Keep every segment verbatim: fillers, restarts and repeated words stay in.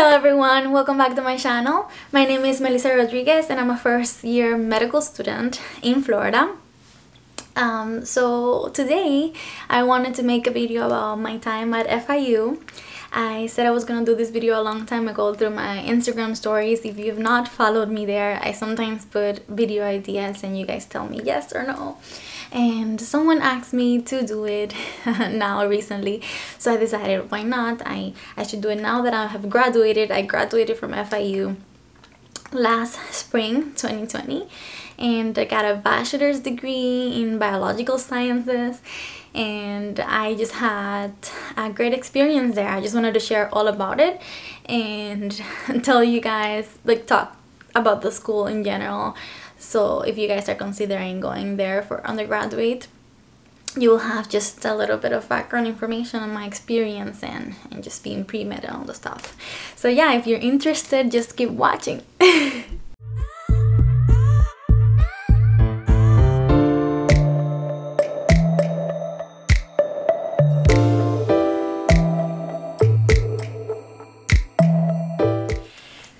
Hello everyone, welcome back to my channel. My name is Melissa Rodriguez and I'm a first year medical student in Florida. Um, so today I wanted to make a video about my time at F I U. I said I was gonna do this video a long time ago through my Instagram stories. If you've not followed me there, I sometimes put video ideas and you guys tell me yes or no. And someone asked me to do it now recently, so I decided why not. I, I should do it now that I have graduated. I graduated from F I U last spring twenty twenty and I got a bachelor's degree in biological sciences, and I just had a great experience there. I just wanted to share all about it and tell you guys, like, talk about the school in general. So if you guys are considering going there for undergraduate, you will have just a little bit of background information on my experience and, and just being pre-med and all the stuff. So yeah, if you're interested, just keep watching.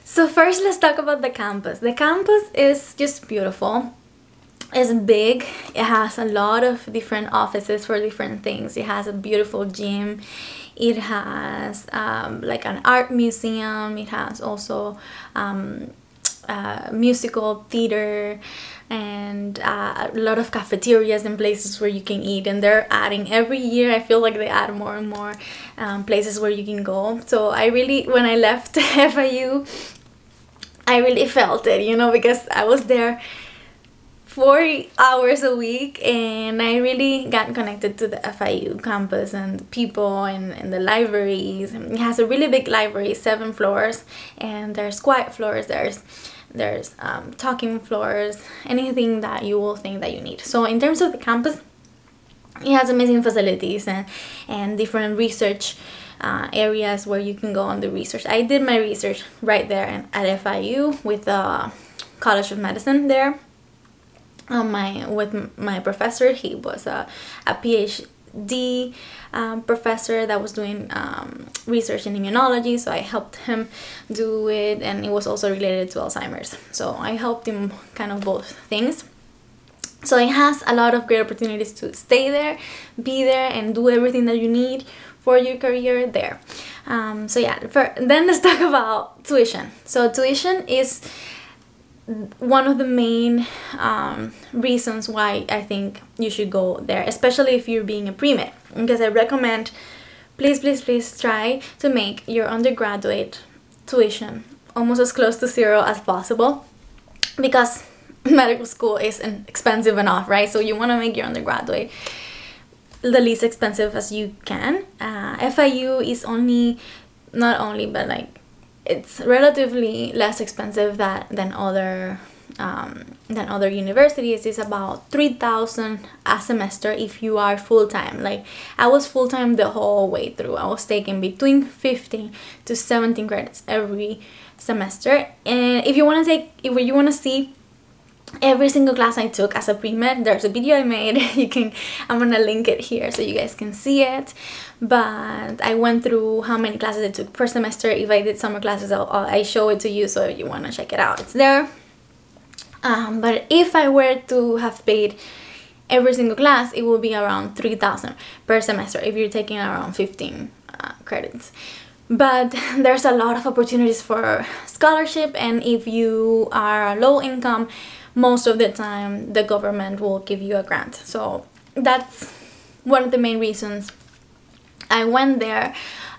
So first, let's talk about the campus. The campus is just beautiful. It's big. It has a lot of different offices for different things. It has a beautiful gym. It has um, like an art museum. It has also um, uh, musical theater and uh, a lot of cafeterias and places where you can eat. And they're adding every year. I feel like they add more and more um, places where you can go. So I really, when I left F I U, I really felt it, you know, because I was there four hours a week and I really got connected to the F I U campus and people and, and the libraries. It has a really big library, seven floors, and there's quiet floors, there's there's um, talking floors, anything that you will think that you need. So in terms of the campus, it has amazing facilities and, and different research Uh, areas where you can go on the research. I did my research right there at F I U with the uh, College of Medicine there. Um, my with my professor, he was a, a PhD um, professor that was doing um, research in immunology, so I helped him do it, and it was also related to Alzheimer's. So I helped him kind of both things. So it has a lot of great opportunities to stay there, be there, and do everything that you need for your career there. Um, so yeah, for, then let's talk about tuition. So tuition is one of the main um, reasons why I think you should go there, especially if you're being a pre-med, because I recommend, please, please, please try to make your undergraduate tuition almost as close to zero as possible, because medical school is expensive enough, right? So you want to make your undergraduate the least expensive as you can. uh, F I U is only, not only, but like it's relatively less expensive that than other um, than other universities. It's about three thousand dollars a semester if you are full-time. Like I was full-time the whole way through. I was taking between fifteen to seventeen credits every semester, and if you want to take, if you want to see every single class I took as a pre-med, there's a video I made. You can, I'm gonna link it here so you guys can see it. But I went through how many classes I took per semester. If I did summer classes, I'll, I'll I show it to you, so if you wanna check it out, it's there. Um, but if I were to have paid every single class, it would be around three thousand dollars per semester if you're taking around fifteen uh, credits. But there's a lot of opportunities for scholarship, and if you are low income, most of the time the government will give you a grant. So that's one of the main reasons I went there,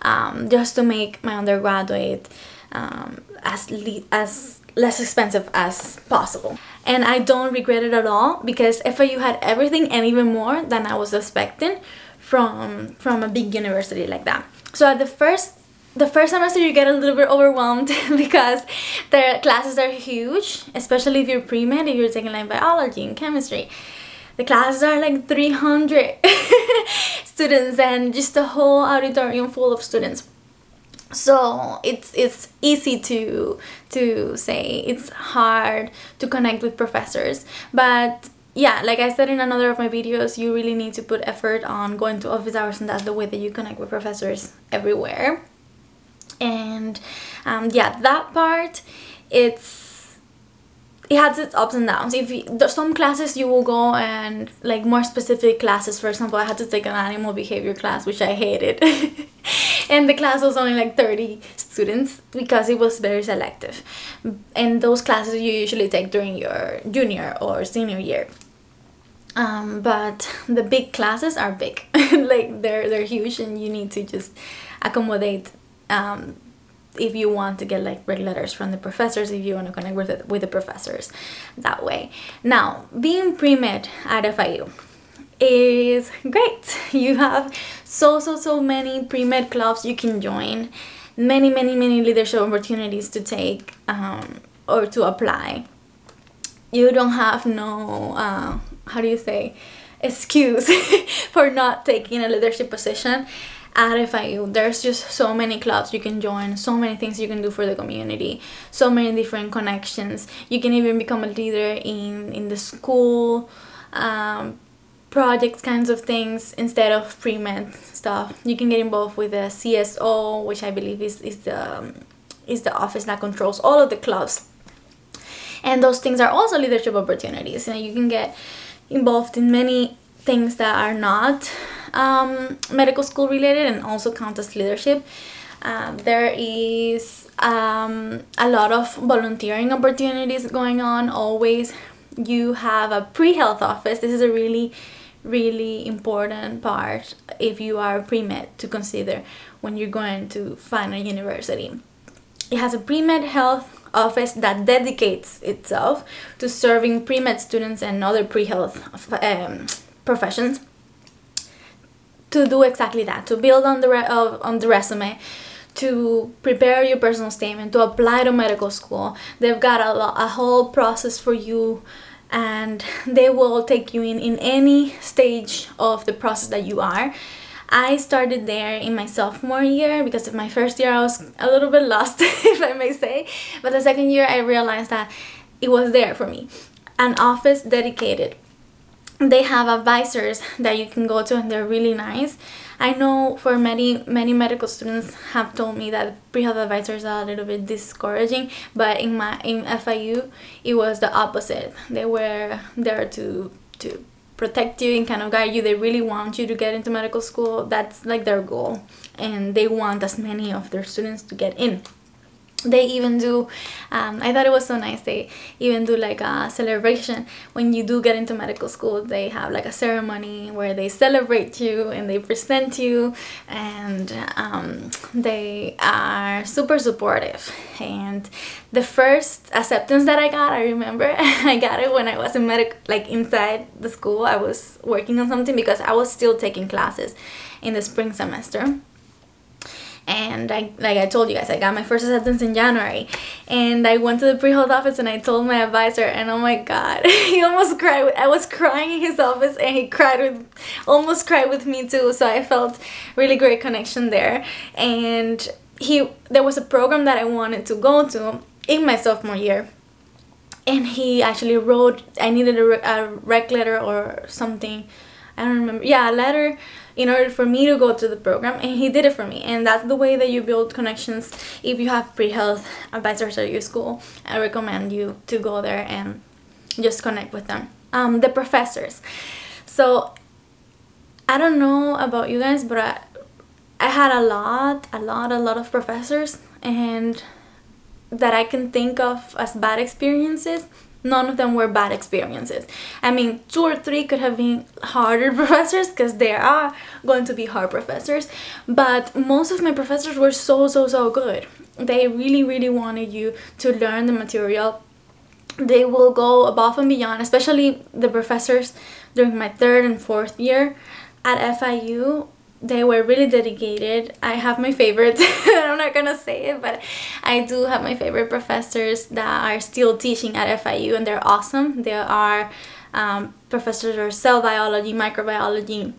um, just to make my undergraduate um, as, le as less expensive as possible. And I don't regret it at all, because F I U had everything and even more than I was expecting from, from a big university like that. So at the first The first semester you get a little bit overwhelmed because their classes are huge, especially if you're pre-med, if you're taking like biology and chemistry. The classes are like three hundred students and just a whole auditorium full of students. So it's it's easy to to say it's hard to connect with professors, but yeah, like I said in another of my videos, you really need to put effort on going to office hours, and that's the way that you connect with professors everywhere. And Um, yeah, that part, it's it has its ups and downs. If you, there's some classes you will go and like more specific classes. For example, I had to take an animal behavior class, which I hated. And the class was only like thirty students because it was very selective. And those classes you usually take during your junior or senior year. Um, but the big classes are big. Like they're, they're huge, and you need to just accommodate um, if you want to get like red letters from the professors, if you want to connect with the, with the professors that way. Now, being pre-med at F I U is great. You have so so so many pre-med clubs you can join, many many many leadership opportunities to take um, or to apply. You don't have no uh, how do you say excuse for not taking a leadership position at F I U. There's just so many clubs you can join, so many things you can do for the community, so many different connections. You can even become a leader in in the school. Um, projects, kinds of things, instead of pre-med stuff. You can get involved with the C S O, which I believe is, is, the, is the office that controls all of the clubs. And those things are also leadership opportunities. And you can get involved in many things that are not um, medical school related and also count as leadership. Um, there is um, a lot of volunteering opportunities going on always. You have a pre-health office. This is a really really important part if you are pre-med to consider when you're going to final university. It has a pre-med health office that dedicates itself to serving pre-med students and other pre-health um, professions to do exactly that, to build on the re uh, on the resume, to prepare your personal statement, to apply to medical school. They've got a, lot, a whole process for you, and they will take you in in any stage of the process that you are. I started there in my sophomore year because of my first year I was a little bit lost, if I may say, but the second year I realized that it was there for me. An office dedicated. They have advisors that you can go to, and they're really nice. I know for many many medical students have told me that pre-health advisors are a little bit discouraging, but in my in F I U it was the opposite. They were there to to protect you and kind of guide you. They really want you to get into medical school. That's like their goal, and they want as many of their students to get in. They even do, um, I thought it was so nice, they even do like a celebration. When you do get into medical school, they have like a ceremony where they celebrate you and they present you, and um, they are super supportive. And the first acceptance that I got, I remember, I got it when I was in medic, like inside the school. I was working on something because I was still taking classes in the spring semester. And I, like I told you guys, I got my first acceptance in January, and I went to the pre-health office and I told my advisor, and oh my god, he almost cried. I was crying in his office, and he cried with, almost cried with me too. So I felt really great connection there. And he, there was a program that I wanted to go to in my sophomore year, and he actually wrote, I needed a, a rec letter or something. I don't remember. Yeah, a letter in order for me to go to the program, and he did it for me. And that's the way that you build connections. If you have pre-health advisors at your school, I recommend you to go there and just connect with them. Um, the professors. So I don't know about you guys, but I, I had a lot, a lot, a lot of professors, and that I can think of as bad experiences. None of them were bad experiences. I mean, two or three could have been harder professors, because there are going to be hard professors, but most of my professors were so, so, so good. They really, really wanted you to learn the material. They will go above and beyond, especially the professors during my third and fourth year at F I U. They were really dedicated. I have my favorites. I'm not gonna say it, but I do have my favorite professors that are still teaching at F I U, and they're awesome. There are um, professors of cell biology, microbiology,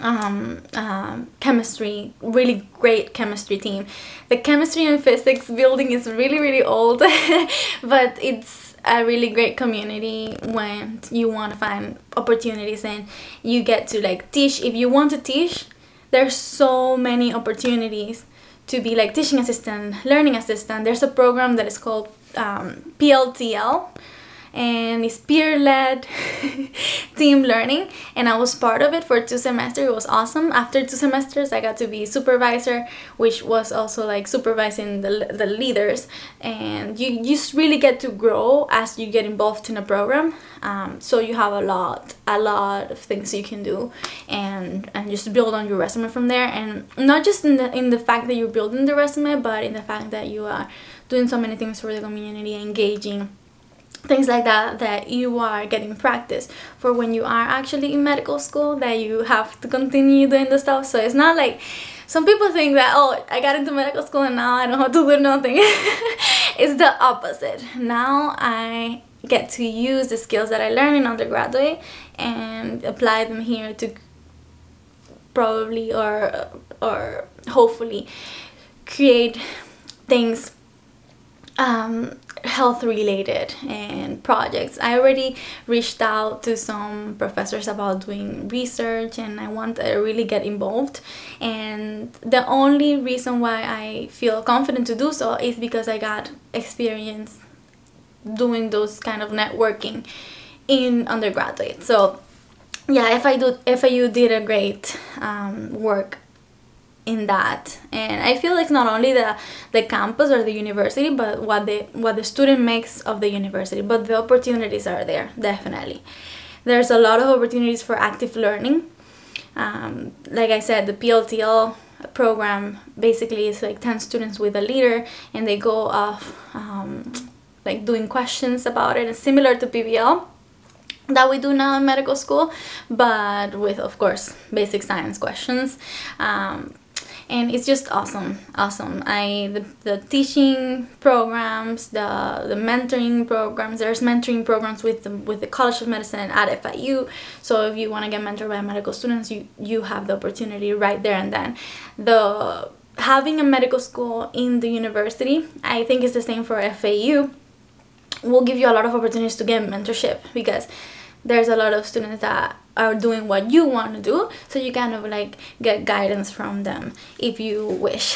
um, um, chemistry, really great chemistry team. The chemistry and physics building is really, really old, but it's a really great community when you want to find opportunities, and you get to like teach. If you want to teach, there's so many opportunities to be like teaching assistant, learning assistant, there's a program that is called um, P L T L, and it's peer-led team learning, and I was part of it for two semesters. It was awesome. After two semesters, I got to be supervisor, which was also like supervising the, the leaders, and you, you just really get to grow as you get involved in a program. Um, so you have a lot, a lot of things you can do, and, and just build on your resume from there, and not just in the, in the fact that you're building the resume, but in the fact that you are doing so many things for the community, engaging, things like that, that you are getting practice for when you are actually in medical school, that you have to continue doing the stuff. So it's not like some people think that, oh, I got into medical school and now I don't have to do nothing. It's the opposite. Now I get to use the skills that I learned in undergraduate and apply them here to probably or or hopefully create things um health related and projects. I already reached out to some professors about doing research, and I want to really get involved, and the only reason why I feel confident to do so is because I got experience doing those kind of networking in undergraduate. So yeah, F I U did a great um, work in that, and I feel like not only the the campus or the university, but what the what the student makes of the university. But the opportunities are there, definitely. There's a lot of opportunities for active learning. Um, like I said, the P L T L program basically is like ten students with a leader, and they go off um, like doing questions about it. It's similar to P B L that we do now in medical school, but with, of course, basic science questions. Um, And it's just awesome, awesome. I the, the teaching programs, the the mentoring programs. There's mentoring programs with the, with the College of Medicine at F I U. So if you want to get mentored by medical students, you you have the opportunity right there and then. The having a medical school in the university, I think it's the same for F I U. Will give you a lot of opportunities to get mentorship, because there's a lot of students that are doing what you want to do, so you kind of like get guidance from them if you wish.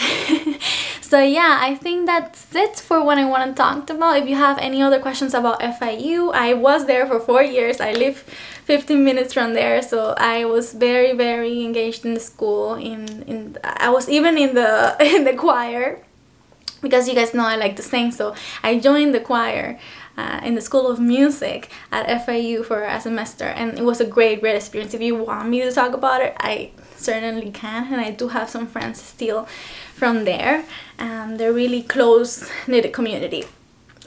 So yeah, I think that's it for what I want to talk about. If you have any other questions about F I U, I was there for four years. I live fifteen minutes from there, so I was very, very engaged in the school. In in I was even in the in the choir, because you guys know I like to sing, so I joined the choir. Uh, in the School of Music at F I U for a semester, and it was a great, great experience. If you want me to talk about it, I certainly can, and I do have some friends still from there. Um, they're really close-knit community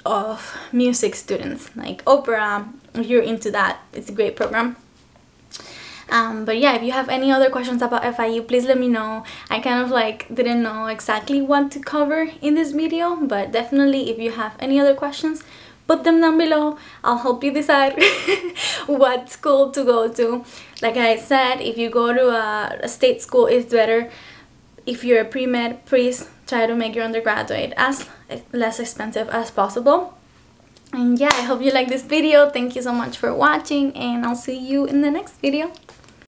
of music students, like opera. If you're into that, it's a great program. Um, but yeah, if you have any other questions about F I U, please let me know. I kind of like didn't know exactly what to cover in this video, but definitely if you have any other questions, put them down below. I'll help you decide what school to go to. Like I said, if you go to a, a state school, it's better. If you're a pre-med, please try to make your undergraduate as less expensive as possible. And yeah, I hope you like this video. Thank you so much for watching, and I'll see you in the next video.